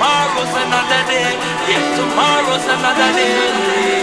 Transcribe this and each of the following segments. Tomorrow's another day. Yeah, tomorrow's another day.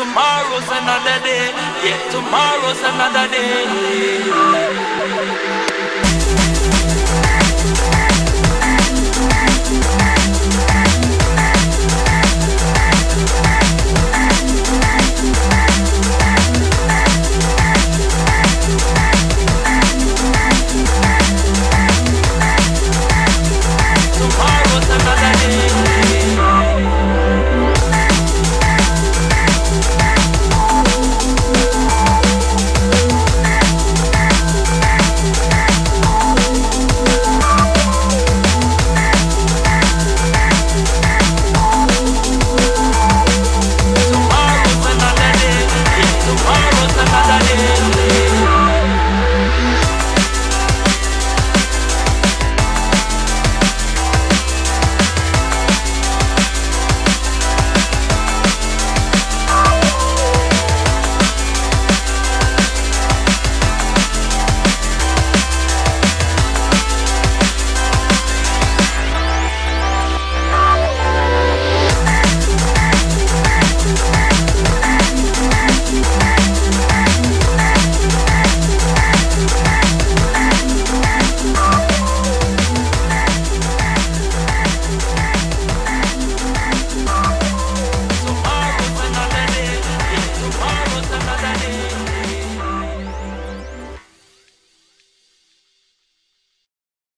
Tomorrow's another day. Yeah, tomorrow's another day.